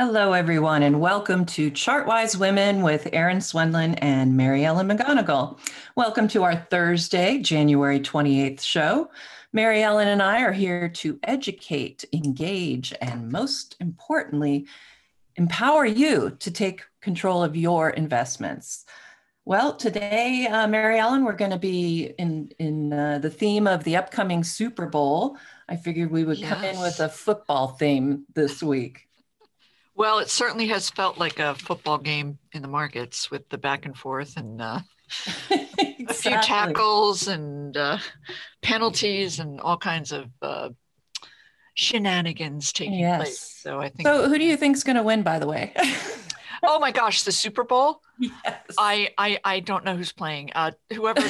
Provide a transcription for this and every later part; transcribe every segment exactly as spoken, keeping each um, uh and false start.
Hello, everyone, and welcome to Chartwise Women with Erin Swenlin and Mary Ellen McGonagle. Welcome to our Thursday, January twenty-eighth show. Mary Ellen and I are here to educate, engage, and most importantly, empower you to take control of your investments. Well, today, uh, Mary Ellen, we're going to be in, in uh, the theme of the upcoming Super Bowl. I figured we would yes. come in with a football theme this week. Well, it certainly has felt like a football game in the markets with the back and forth and uh, exactly. a few tackles and uh, penalties and all kinds of uh, shenanigans taking yes. place. So I think. So, who do you think is going to win? By the way. Oh my gosh, the Super Bowl! Yes. I I I don't know who's playing. Uh, whoever.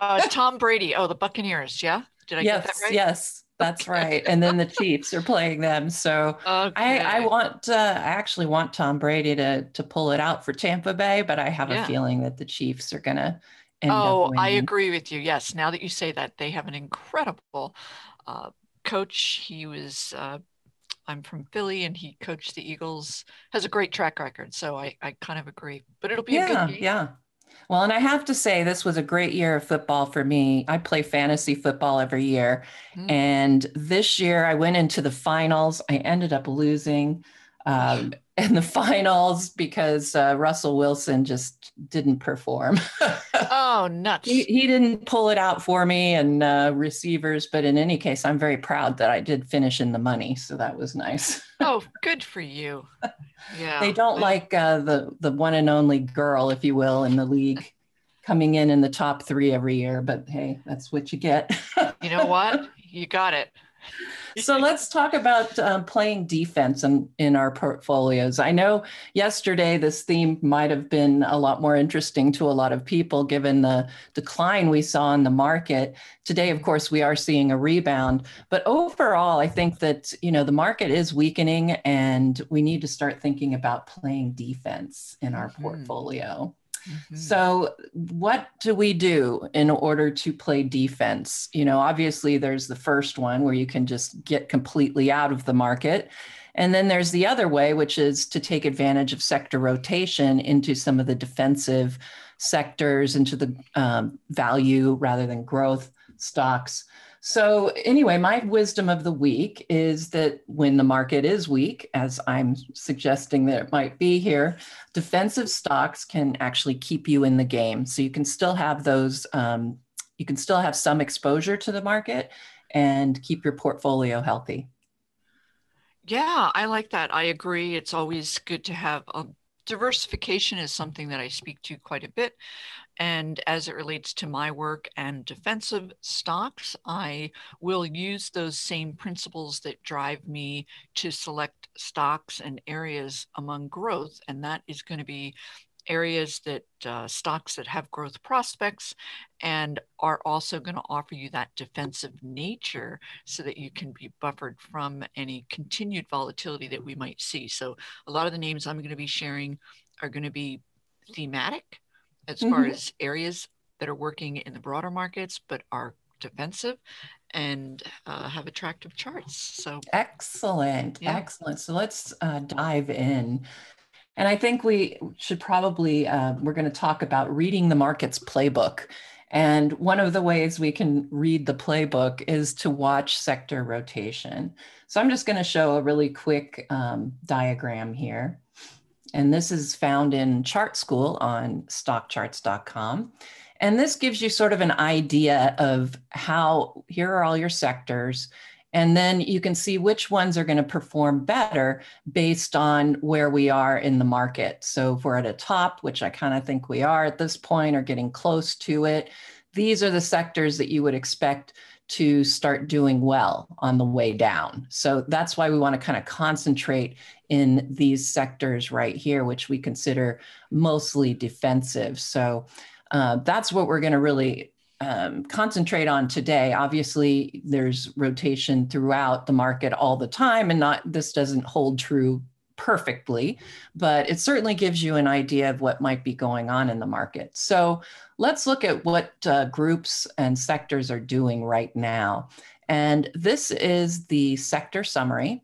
uh, Tom Brady. Oh, the Buccaneers. Yeah. Did I yes, get that right? Yes. That's right. And then the Chiefs are playing them. So okay. I, I want, uh, I actually want Tom Brady to to pull it out for Tampa Bay, but I have yeah. a feeling that the Chiefs are going to end oh, up winning. I agree with you. Yes. Now that you say that, they have an incredible uh, coach. He was, uh, I'm from Philly and he coached the Eagles, has a great track record. So I, I kind of agree, but it'll be yeah, a good game. Yeah. Well, and I have to say, this was a great year of football for me. I play fantasy football every year. Mm. And this year I went into the finals. I ended up losing um, in the finals because uh, Russell Wilson just didn't perform. Oh, nuts. He, he didn't pull it out for me and uh, receivers. But in any case, I'm very proud that I did finish in the money. So that was nice. Oh, good for you. Yeah. They don't like uh, the, the one and only girl, if you will, in the league coming in in the top three every year. But hey, that's what you get. You know what? You got it. So let's talk about um, playing defense in, in our portfolios. I know yesterday this theme might have been a lot more interesting to a lot of people given the decline we saw in the market. Today, of course, we are seeing a rebound. But overall, I think that, you know, the market is weakening and we need to start thinking about playing defense in our mm-hmm. portfolio. Mm-hmm. So what do we do in order to play defense? You know, obviously there's the first one where you can just get completely out of the market. And then there's the other way, which is to take advantage of sector rotation into some of the defensive sectors, into the um, value rather than growth stocks. So anyway, my wisdom of the week is that when the market is weak, as I'm suggesting that it might be here, defensive stocks can actually keep you in the game. So you can still have those, um, you can still have some exposure to the market and keep your portfolio healthy. Yeah, I like that. I agree. It's always good to have a diversification is something that I speak to quite a bit. And as it relates to my work and defensive stocks, I will use those same principles that drive me to select stocks and areas among growth. And that is going to be areas that uh, stocks that have growth prospects and are also going to offer you that defensive nature so that you can be buffered from any continued volatility that we might see. So a lot of the names I'm going to be sharing are going to be thematic as mm-hmm. far as areas that are working in the broader markets, but are defensive and uh, have attractive charts. So excellent. Yeah. Excellent. So let's uh, dive in. And I think we should probably, uh, we're going to talk about reading the market's playbook. And one of the ways we can read the playbook is to watch sector rotation. So I'm just going to show a really quick um, diagram here. And this is found in Chart School on stock charts dot com. And this gives you sort of an idea of how, here are all your sectors. And then you can see which ones are going to perform better based on where we are in the market. So if we're at a top, which I kind of think we are at this point or getting close to it, these are the sectors that you would expect to start doing well on the way down. So that's why we want to kind of concentrate in these sectors right here, which we consider mostly defensive. So uh, that's what we're going to really Um, concentrate on today. Obviously, there's rotation throughout the market all the time, and not this doesn't hold true perfectly, but it certainly gives you an idea of what might be going on in the market. So let's look at what uh, groups and sectors are doing right now. And this is the sector summary.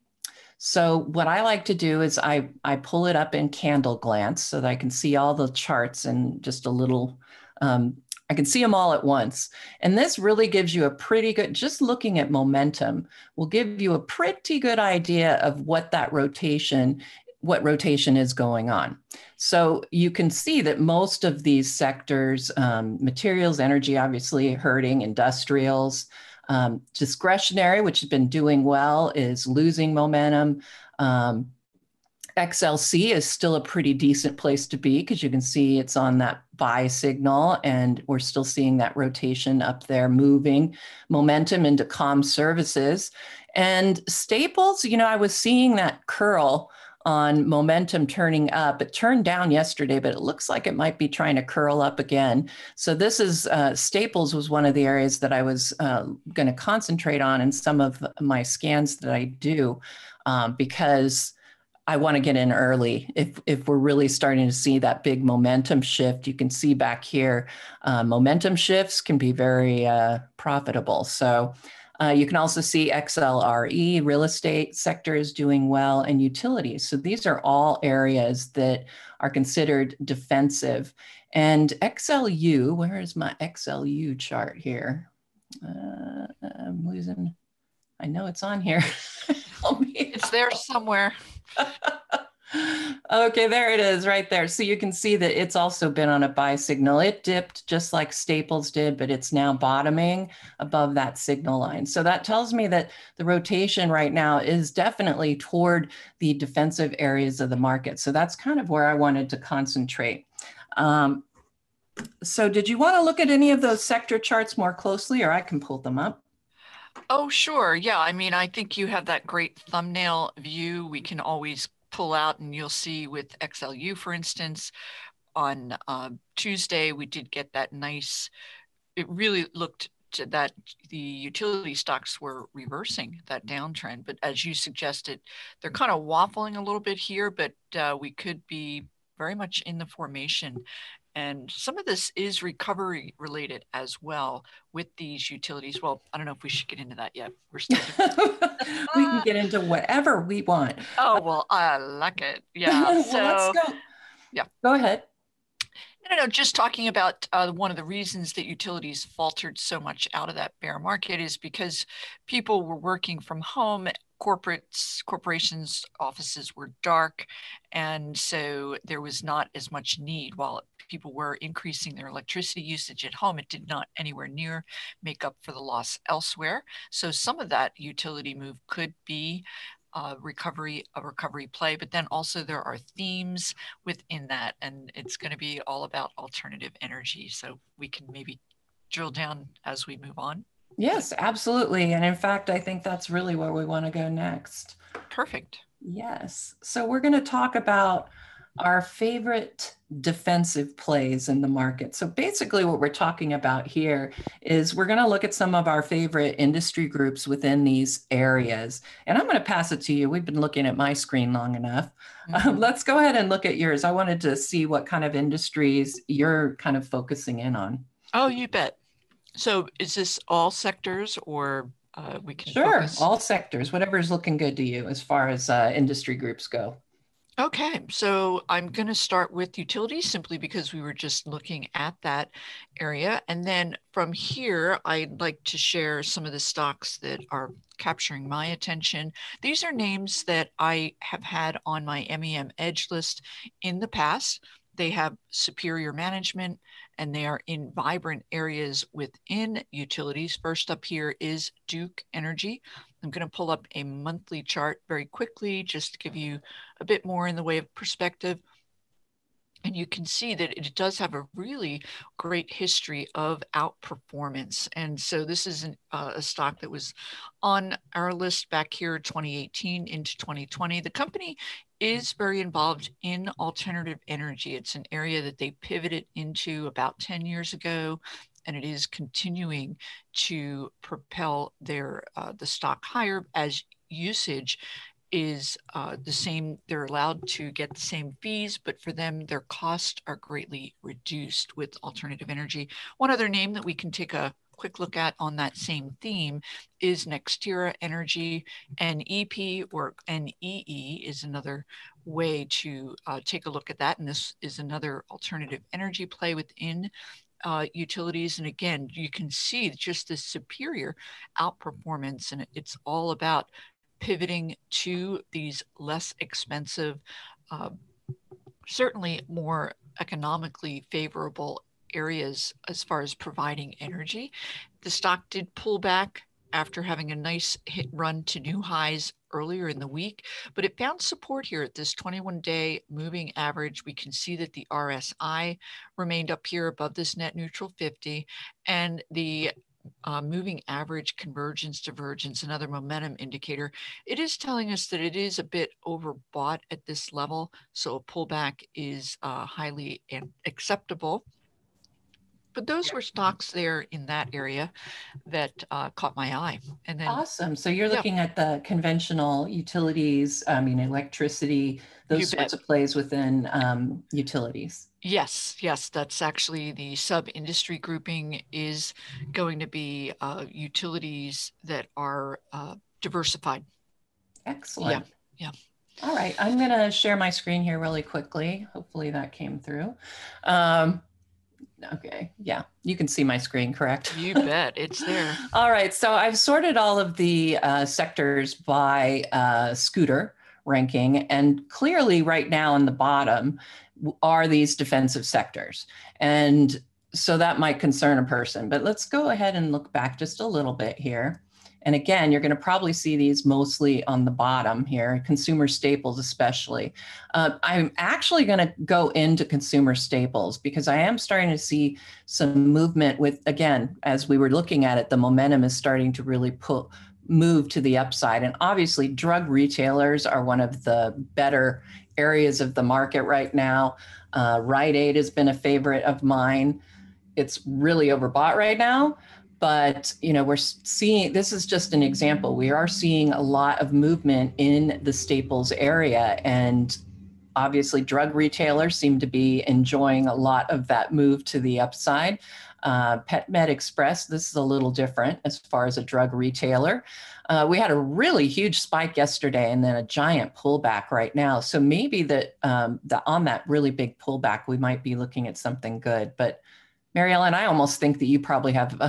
So what I like to do is I, I pull it up in candle glance so that I can see all the charts and just a little, um, I can see them all at once. And this really gives you a pretty good, just looking at momentum will give you a pretty good idea of what that rotation, what rotation is going on. So you can see that most of these sectors, um, materials, energy, obviously hurting, industrials, Um, discretionary, which has been doing well, is losing momentum. Um, X L C is still a pretty decent place to be because you can see it's on that buy signal and we're still seeing that rotation up there moving momentum into comm services. And staples, you know, I was seeing that curl on momentum turning up. It turned down yesterday, but it looks like it might be trying to curl up again. So this is, uh, staples was one of the areas that I was uh, gonna concentrate on in some of my scans that I do, um, because I wanna get in early. If, if we're really starting to see that big momentum shift, you can see back here, uh, momentum shifts can be very uh, profitable. So. Uh, you can also see X L R E, real estate sector is doing well, and utilities. So these are all areas that are considered defensive. And X L U, where is my X L U chart here? Uh, I'm losing, I know it's on here. Help me. It's there somewhere. Okay, there it is right there. So you can see that it's also been on a buy signal. It dipped just like staples did, but it's now bottoming above that signal line. So that tells me that the rotation right now is definitely toward the defensive areas of the market. So that's kind of where I wanted to concentrate. Um, so did you want to look at any of those sector charts more closely, or I can pull them up? Oh, sure. Yeah. I mean, I think you have that great thumbnail view. We can always pull out, and you'll see with X L U, for instance, on uh, Tuesday, we did get that nice, it really looked to that the utility stocks were reversing that downtrend. But as you suggested, they're kind of waffling a little bit here, but uh, we could be very much in the formation. And some of this is recovery related as well with these utilities. Well, I don't know if we should get into that yet. We're still we can get into whatever we want. Oh, well, I like it. Yeah. So well, let's go. Yeah. Go ahead. No, no, no. Just talking about uh, one of the reasons that utilities faltered so much out of that bear market is because people were working from home. Corporates, corporations, offices were dark, and so there was not as much need. While people were increasing their electricity usage at home, it did not anywhere near make up for the loss elsewhere. So some of that utility move could be Uh, recovery, a recovery play, but then also there are themes within that, and it's going to be all about alternative energy. So we can maybe drill down as we move on. Yes, absolutely. And in fact, I think that's really where we want to go next. Perfect. Yes. So we're going to talk about our favorite defensive plays in the market. So basically what we're talking about here is we're going to look at some of our favorite industry groups within these areas. And I'm going to pass it to you. We've been looking at my screen long enough. Mm-hmm. um, let's go ahead and look at yours. I wanted to see what kind of industries you're kind of focusing in on. Oh, you bet. So is this all sectors, or uh, we can Sure, focus? All sectors, whatever is looking good to you as far as uh, industry groups go. Okay, so I'm going to start with utilities simply because we were just looking at that area. And then from here, I'd like to share some of the stocks that are capturing my attention. These are names that I have had on my M E M Edge list in the past. They have superior management, and they are in vibrant areas within utilities. First up here is Duke Energy. I'm going to pull up a monthly chart very quickly just to give you a bit more in the way of perspective. And you can see that it does have a really great history of outperformance. And so this is an, uh, a stock that was on our list back here twenty eighteen into twenty twenty. The company is very involved in alternative energy. It's an area that they pivoted into about ten years ago, and it is continuing to propel their uh, the stock higher as usage is uh, the same. They're allowed to get the same fees, but for them, their costs are greatly reduced with alternative energy. One other name that we can take a quick look at on that same theme is Nextera Energy. N E P or N E E is another way to uh, take a look at that. And this is another alternative energy play within Uh, utilities. And again, you can see just the superior outperformance, and it's all about pivoting to these less expensive, uh, certainly more economically favorable areas as far as providing energy. The stock did pull back after having a nice hit run to new highs earlier in the week, but it found support here at this twenty-one day moving average. We can see that the R S I remained up here above this net neutral fifty, and the uh, moving average convergence divergence, another momentum indicator. It is telling us that it is a bit overbought at this level, so a pullback is uh, highly acceptable. But those were stocks there in that area that uh, caught my eye. And then, awesome. So you're looking yeah. at the conventional utilities, I mean, electricity, those you sorts bet. Of plays within um, utilities. Yes, yes, that's actually the sub-industry grouping is going to be uh, utilities that are uh, diversified. Excellent. Yeah. yeah. All right, I'm going to share my screen here really quickly. Hopefully that came through. Um, Okay, yeah, you can see my screen, correct? You bet, it's there. All right, so I've sorted all of the uh, sectors by uh, scooter ranking, and clearly right now in the bottom are these defensive sectors. And so that might concern a person, but let's go ahead and look back just a little bit here. And again, you're gonna probably see these mostly on the bottom here, consumer staples especially. Uh, I'm actually gonna go into consumer staples because I am starting to see some movement with, again, as we were looking at it, the momentum is starting to really pull, move to the upside. And obviously drug retailers are one of the better areas of the market right now. Uh, Rite Aid has been a favorite of mine. It's really overbought right now. But, you know, we're seeing, this is just an example. We are seeing a lot of movement in the staples area, and obviously drug retailers seem to be enjoying a lot of that move to the upside. Uh, PetMed Express, this is a little different as far as a drug retailer. Uh, we had a really huge spike yesterday and then a giant pullback right now. So maybe that um, the, on that really big pullback, we might be looking at something good. But Mary Ellen, I almost think that you probably have uh,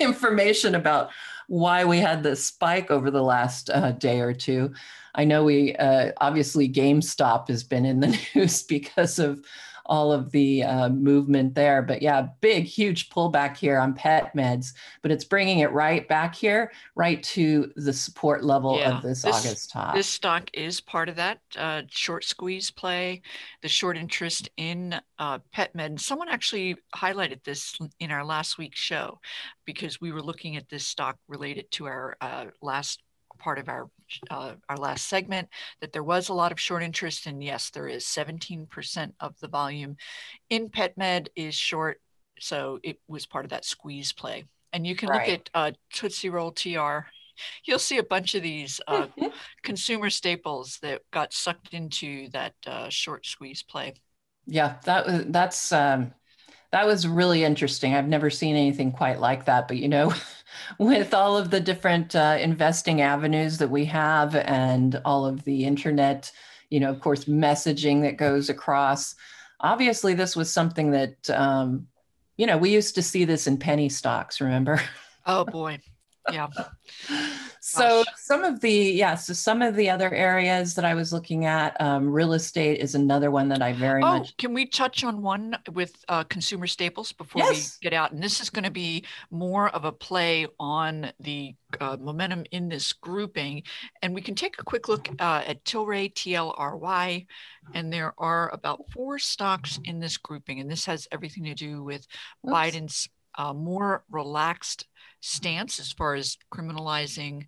information about why we had this spike over the last uh, day or two. I know we, uh, obviously GameStop has been in the news because of all of the uh, movement there, but yeah, big, huge pullback here on PetMeds, but it's bringing it right back here, right to the support level yeah, of this, this August top. This stock is part of that uh, short squeeze play, the short interest in uh, PetMed. Someone actually highlighted this in our last week's show because we were looking at this stock related to our uh, last part of our uh, our last segment, that there was a lot of short interest, and yes, there is seventeen percent of the volume in PetMed is short, so it was part of that squeeze play. And you can right. look at uh, Tootsie Roll T R. You'll see a bunch of these uh, consumer staples that got sucked into that uh, short squeeze play. Yeah, that was that's um, that was really interesting. I've never seen anything quite like that, but you know. With all of the different uh, investing avenues that we have and all of the internet, you know, of course, messaging that goes across. Obviously, this was something that, um, you know, we used to see this in penny stocks, remember? Oh, boy. Yeah. So Gosh. some of the, yeah, so some of the other areas that I was looking at, um, real estate is another one that I very oh, much. Can we touch on one with uh, consumer staples before yes. we get out? And this is going to be more of a play on the uh, momentum in this grouping. And we can take a quick look uh, at Tilray, T L R Y. And there are about four stocks in this grouping. And this has everything to do with Oops. Biden's uh, more relaxed stance as far as criminalizing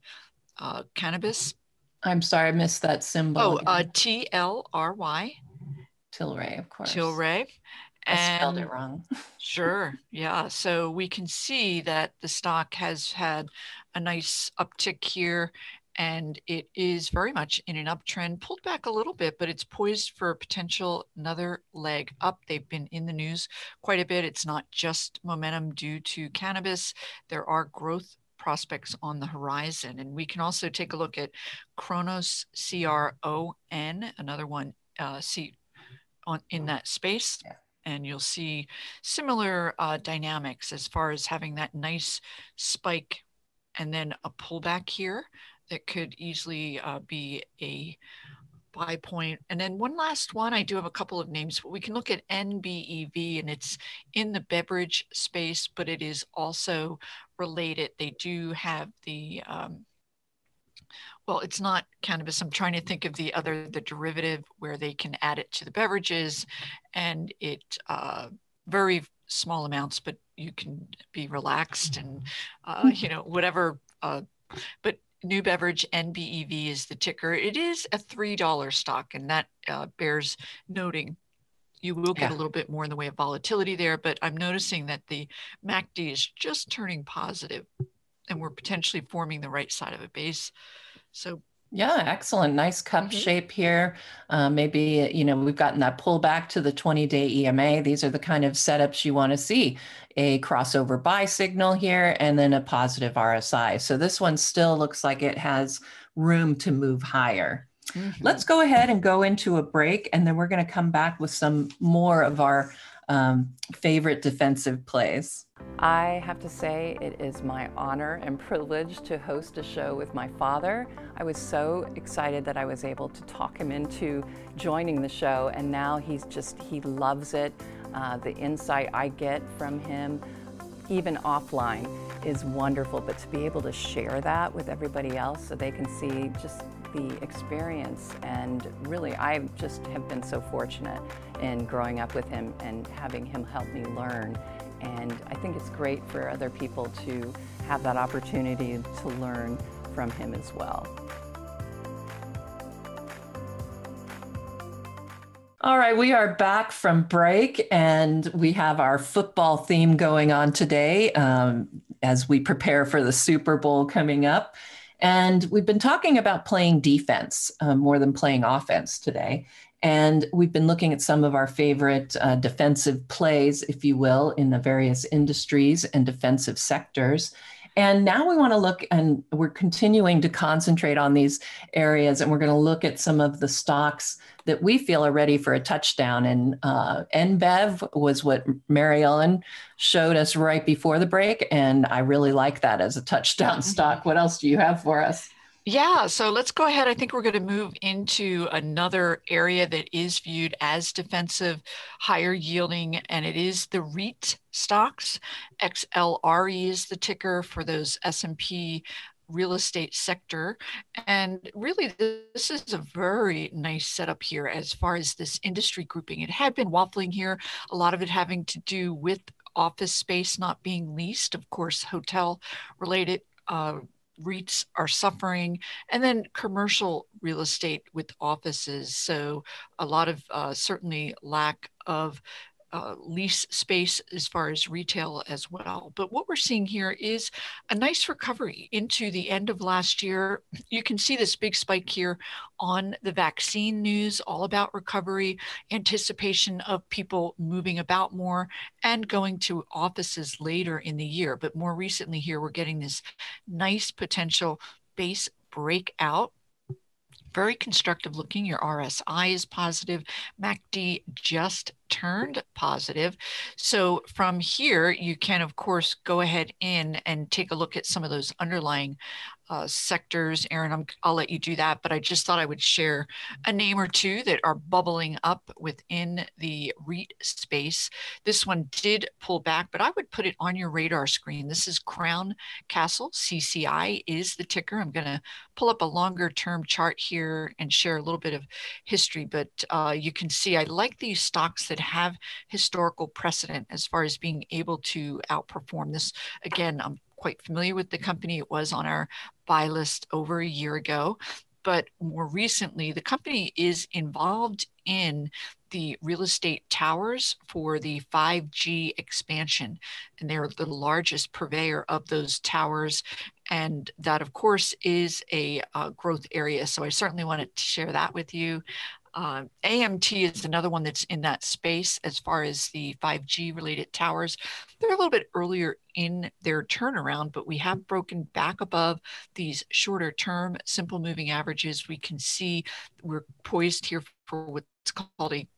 uh, cannabis. I'm sorry, I missed that symbol. Oh, uh, T L R Y. Tilray, of course. Tilray. And I spelled it wrong. Sure, yeah. So we can see that the stock has had a nice uptick here, and it is very much in an uptrend, pulled back a little bit, but it's poised for a potential another leg up. They've been in the news quite a bit. It's not just momentum due to cannabis. There are growth prospects on the horizon. And we can also take a look at Kronos, C R O N, another one uh, see on, in that space. And you'll see similar uh, dynamics as far as having that nice spike and then a pullback here that could easily uh, be a buy point. And then one last one, I do have a couple of names, but we can look at N B E V, and it's in the beverage space, but it is also related. They do have the, um, well, it's not cannabis. I'm trying to think of the other, the derivative where they can add it to the beverages, and it uh, very small amounts, but you can be relaxed and, uh, you know, whatever. Uh, but new beverage, N B E V is the ticker. It is a three dollar stock, and that uh, bears noting. You will get yeah. a little bit more in the way of volatility there, but I'm noticing that the M A C D is just turning positive, and we're potentially forming the right side of a base. So yeah, excellent. Nice cup mm-hmm. shape here. Uh, maybe, you know, we've gotten that pullback to the twenty day E M A. These are the kind of setups you want to see. A crossover buy signal here and then a positive R S I. So this one still looks like it has room to move higher. Mm-hmm. Let's go ahead and go into a break, and then we're going to come back with some more of our Um, favorite defensive plays. I have to say it is my honor and privilege to host a show with my father. I was so excited that I was able to talk him into joining the show, and now he's just, he loves it. Uh, the insight I get from him, even offline, is wonderful, but to be able to share that with everybody else so they can see just the experience. And really, I just have been so fortunate in growing up with him and having him help me learn. And I think it's great for other people to have that opportunity to learn from him as well. All right, we are back from break, and we have our football theme going on today um, as we prepare for the Super Bowl coming up. And we've been talking about playing defense uh, more than playing offense today. And we've been looking at some of our favorite uh, defensive plays, if you will, in the various industries and defensive sectors. And now we want to look, and we're continuing to concentrate on these areas, and we're going to look at some of the stocks that we feel are ready for a touchdown. And uh, N B E V was what Mary Ellen showed us right before the break, and I really like that as a touchdown stock. What else do you have for us? Yeah, so let's go ahead. I think we're going to move into another area that is viewed as defensive, higher yielding, and it is the REIT stocks. X L R E is the ticker for those S and P real estate sector. And really, this is a very nice setup here as far as this industry grouping. It had been waffling here, a lot of it having to do with office space not being leased, of course, hotel related uh, REITs are suffering, and then commercial real estate with offices. So a lot of uh, certainly lack of uh, lease space as far as retail as well. But what we're seeing here is a nice recovery into the end of last year. You can see this big spike here on the vaccine news, all about recovery, anticipation of people moving about more and going to offices later in the year. But more recently here, we're getting this nice potential base breakout. Very constructive looking. Your R S I is positive. M A C D just turned positive. So from here, you can, of course, go ahead in and take a look at some of those underlying uh, sectors. Erin, I'm, I'll let you do that, but I just thought I would share a name or two that are bubbling up within the REIT space. This one did pull back, but I would put it on your radar screen. This is Crown Castle. C C I is the ticker. I'm going to pull up a longer term chart here and share a little bit of history, but uh, you can see I like these stocks that have historical precedent as far as being able to outperform this. Again, I'm quite familiar with the company. It was on our buy list over a year ago, but more recently, the company is involved in the real estate towers for the five G expansion, and they're the largest purveyor of those towers And that, of course, is a uh, growth area. So I certainly wanted to share that with you. Uh, A M T is another one that's in that space as far as the five G related towers. They're a little bit earlier in their turnaround, but we have broken back above these shorter term simple moving averages. We can see we're poised here for what's called a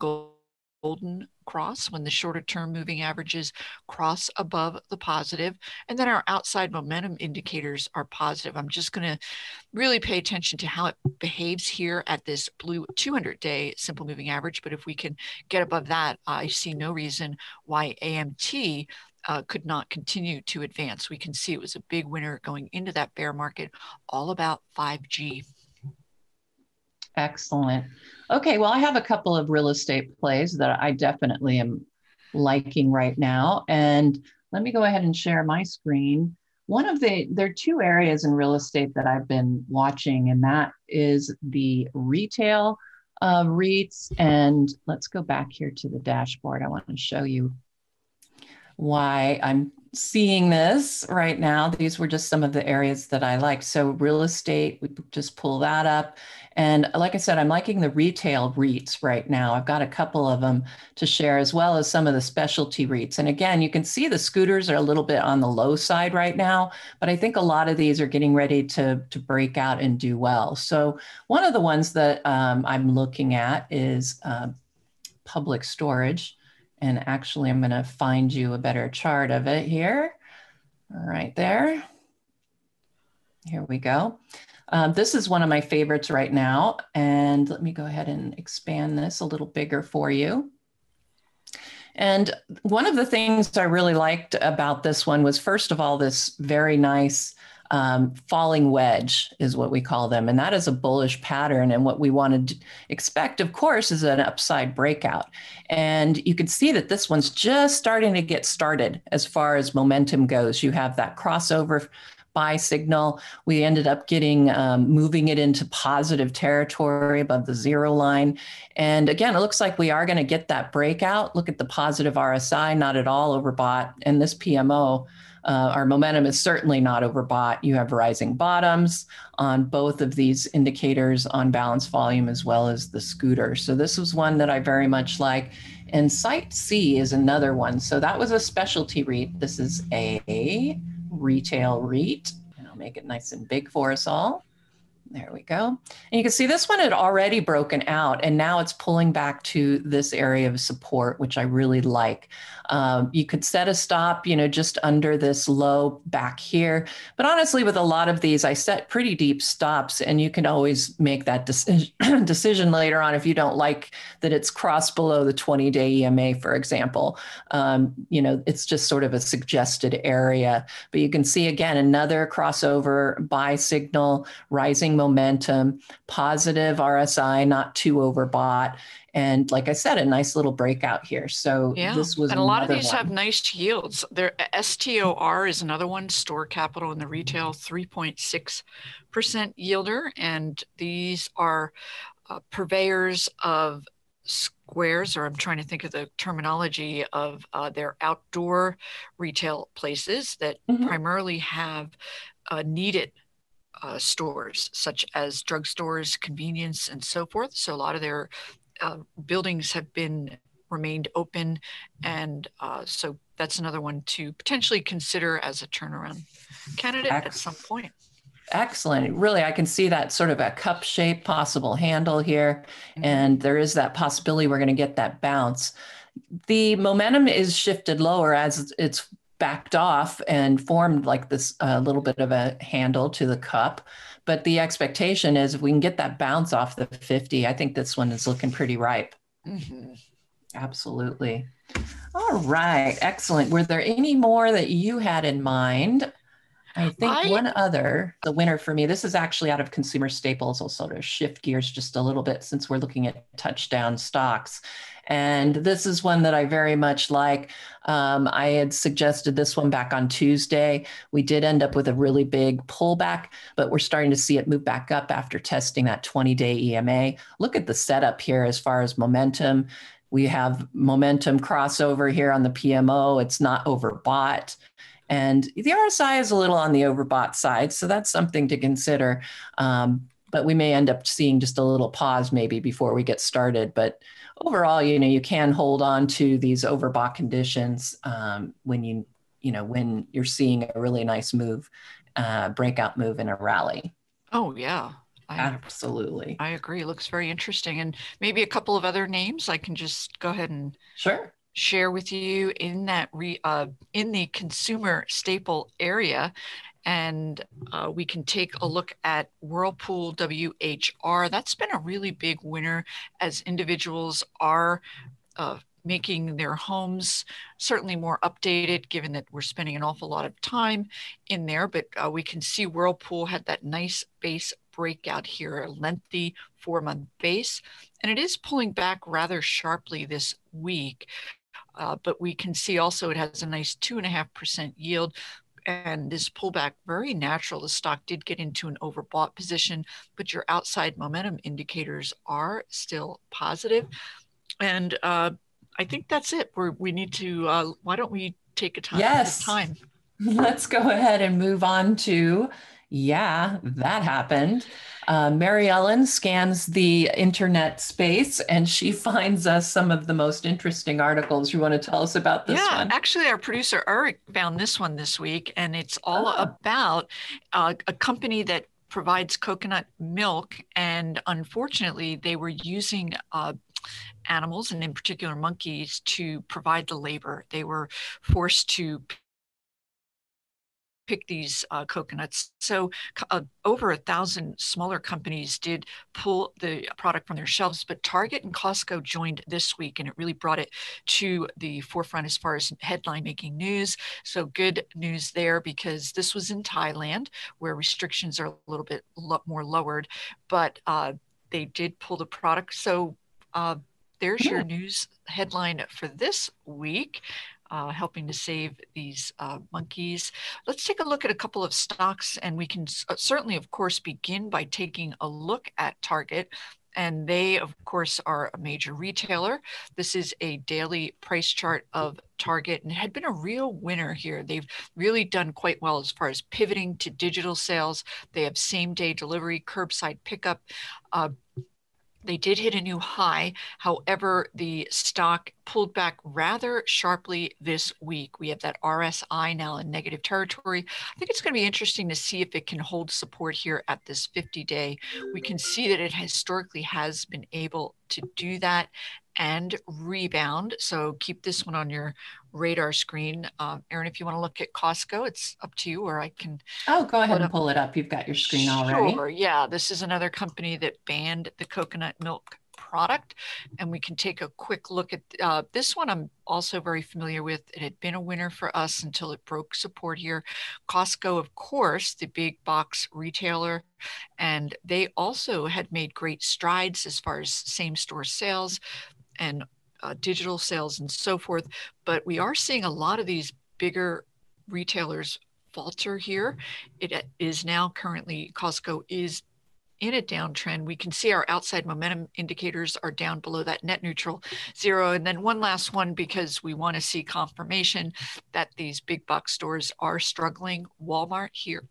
golden cross when the shorter term moving averages cross above the positive, and then our outside momentum indicators are positive. I'm just going to really pay attention to how it behaves here at this blue two hundred day simple moving average, but if we can get above that, I see no reason why A M T Uh, could not continue to advance. We can see it was a big winner going into that bear market, all about five G. Excellent. Okay, well, I have a couple of real estate plays that I definitely am liking right now. And let me go ahead and share my screen. One of the, there are two areas in real estate that I've been watching, and that is the retail uh, REITs. And let's go back here to the dashboard. I want to show you why I'm seeing this right now. These were just some of the areas that I like. So real estate, we just pull that up. And like I said, I'm liking the retail REITs right now. I've got a couple of them to share, as well as some of the specialty REITs. And again, you can see the scooters are a little bit on the low side right now, but I think a lot of these are getting ready to, to break out and do well. So one of the ones that um, I'm looking at is uh, Public Storage. And actually, I'm going to find you a better chart of it here. All right, there. Here we go. Um, this is one of my favorites right now. And let me go ahead and expand this a little bigger for you. And one of the things I really liked about this one was, first of all, this very nice Um, falling wedge is what we call them. And that is a bullish pattern. And what we want to expect, of course, is an upside breakout. And you can see that this one's just starting to get started as far as momentum goes. You have that crossover buy signal. We ended up getting um, moving it into positive territory above the zero line. And again, it looks like we are going to get that breakout. Look at the positive R S I, not at all overbought. And this P M O, Uh, our momentum is certainly not overbought. You have rising bottoms on both of these indicators on balance volume, as well as the scooter. So this was one that I very much like. And Site C is another one. So that was a specialty REIT. This is a retail REIT. And I'll make it nice and big for us all. There we go. And you can see this one had already broken out, and now it's pulling back to this area of support, which I really like. Um, you could set a stop, you know, just under this low back here. But honestly, with a lot of these, I set pretty deep stops, and you can always make that decision, decision later on if you don't like that it's crossed below the twenty day E M A, for example. Um, you know, it's just sort of a suggested area. But you can see, again, another crossover buy signal, rising momentum, positive R S I, not too overbought. And like I said, a nice little breakout here. So yeah. This was, and a lot of these one. have nice yields. Their S T O R is another one, store capital in the retail, three point six percent yielder. And these are uh, purveyors of squares, or I'm trying to think of the terminology of uh, their outdoor retail places that mm-hmm. primarily have uh, needed uh, stores, such as drugstores, convenience, and so forth. So a lot of their Uh, buildings have been remained open, and uh, so that's another one to potentially consider as a turnaround candidate Excellent. At some point. Excellent. Really, I can see that sort of a cup shape possible handle here, mm-hmm. and there is that possibility we're going to get that bounce. The momentum is shifted lower as it's backed off and formed like this uh, little bit of a handle to the cup. But the expectation is if we can get that bounce off the fifty, I think this one is looking pretty ripe. Mm-hmm. Absolutely. All right. Excellent. Were there any more that you had in mind? I think I... one other, the winner for me, this is actually out of consumer staples. I'll sort of shift gears just a little bit since we're looking at touchdown stocks. And this is one that I very much like. Um, I had suggested this one back on Tuesday. We did end up with a really big pullback, but we're starting to see it move back up after testing that twenty day E M A. Look at the setup here as far as momentum. We have momentum crossover here on the P M O. It's not overbought. And the R S I is a little on the overbought side, so that's something to consider. Um, but we may end up seeing just a little pause maybe before we get started. But overall, you know, you can hold on to these overbought conditions um, when you, you know, when you're seeing a really nice move, uh, breakout move in a rally. Oh, yeah. I, Absolutely. I agree. Looks very interesting. And maybe a couple of other names I can just go ahead and sure. share with you in that re, uh, in the consumer staple area. And uh, we can take a look at Whirlpool W H R. That's been a really big winner as individuals are uh, making their homes certainly more updated, given that we're spending an awful lot of time in there. But uh, we can see Whirlpool had that nice base breakout here, a lengthy four-month base. And it is pulling back rather sharply this week. Uh, but we can see also it has a nice two point five percent yield. And this pullback, very natural. The stock did get into an overbought position, but your outside momentum indicators are still positive. And uh, I think that's it. We're, we need to, uh, why don't we take a time? Yes. Time? Let's go ahead and move on to, yeah, that happened. Uh, Mary Ellen scans the internet space and she finds us some of the most interesting articles. You want to tell us about this yeah, one? Yeah, actually our producer Eric found this one this week, and it's all oh. about uh, a company that provides coconut milk, and unfortunately they were using uh, animals, and in particular monkeys, to provide the labor. They were forced to pick these uh, coconuts. So uh, over a thousand smaller companies did pull the product from their shelves, but Target and Costco joined this week, and it really brought it to the forefront as far as headline making news. So good news there, because this was in Thailand where restrictions are a little bit lo- more lowered, but uh, they did pull the product. So uh, there's yeah. your news headline for this week. Uh, helping to save these uh, monkeys. Let's take a look at a couple of stocks, and we can s- certainly, of course, begin by taking a look at Target. And they, of course, are a major retailer. This is a daily price chart of Target, and had been a real winner here. They've really done quite well as far as pivoting to digital sales. They have same-day delivery, curbside pickup. Uh, They did hit a new high. However, the stock pulled back rather sharply this week. We have that R S I now in negative territory. I think it's going to be interesting to see if it can hold support here at this fifty-day. We can see that it historically has been able to do that and rebound. So keep this one on your radar screen. Um, Erin, if you want to look at Costco, it's up to you, or I can. Oh, go ahead and pull it up. You've got your screen already. Sure. Yeah. This is another company that banned the coconut milk product. And we can take a quick look at uh, this one. I'm also very familiar with. It had been a winner for us until it broke support here. Costco, of course, the big box retailer, and they also had made great strides as far as same store sales and uh, digital sales and so forth. But we are seeing a lot of these bigger retailers falter here. It is now currently, Costco is in a downtrend. We can see our outside momentum indicators are down below that net neutral zero. And then one last one, because we want to see confirmation that these big box stores are struggling, Walmart here.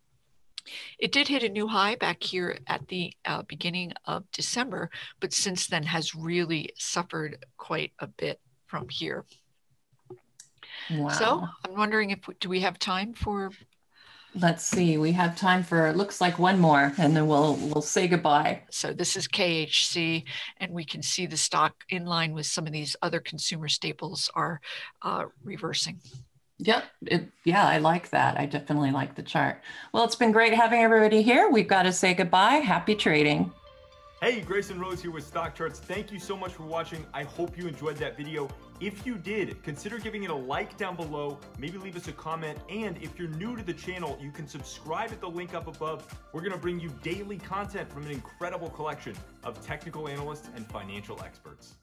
It did hit a new high back here at the uh, beginning of December, but since then has really suffered quite a bit from here. Wow. So I'm wondering if, do we have time for? Let's see, we have time for, looks like one more, and then we'll we'll say goodbye. So this is K H C, and we can see the stock in line with some of these other consumer staples are uh, reversing. Yep. It, yeah, I like that. I definitely like the chart. Well, it's been great having everybody here. We've got to say goodbye. Happy trading. Hey, Grayson Rose here with Stock Charts. Thank you so much for watching. I hope you enjoyed that video. If you did, consider giving it a like down below, maybe leave us a comment. And if you're new to the channel, you can subscribe at the link up above. We're going to bring you daily content from an incredible collection of technical analysts and financial experts.